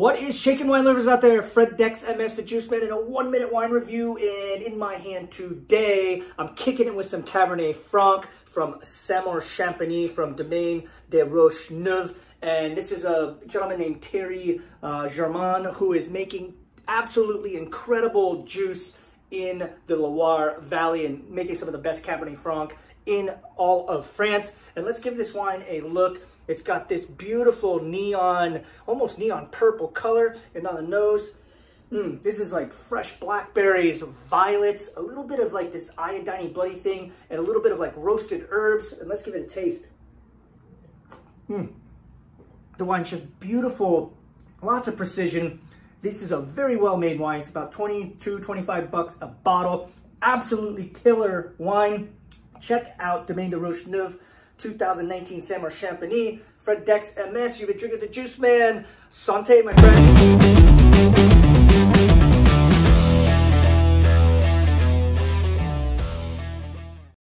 what is shaking, wine lovers out there? Fred Dex, MS the Juice Man, in a 1-minute wine review. And in my hand today, I'm kicking it with some Cabernet Franc from Saumur Champigny from Domaine des Roches Neuves. And this is a gentleman named Thierry Germain, who is making absolutely incredible juice in the Loire Valley and making some of the best Cabernet Franc in all of France. And let's give this wine a look. It's got this beautiful neon, almost neon purple color. And on the nose, this is like fresh blackberries, violets, a little bit of like this iodine-y bloody thing, and a little bit of like roasted herbs. And let's give it a taste. The wine's just beautiful, lots of precision. This is a very well-made wine. It's about 22, 25 bucks a bottle. Absolutely killer wine. Check out Domaine des Roches Neuves 2019 Saumur Champigny. Fred Dex MS, you've been drinking the Juice Man. Santé, my friends.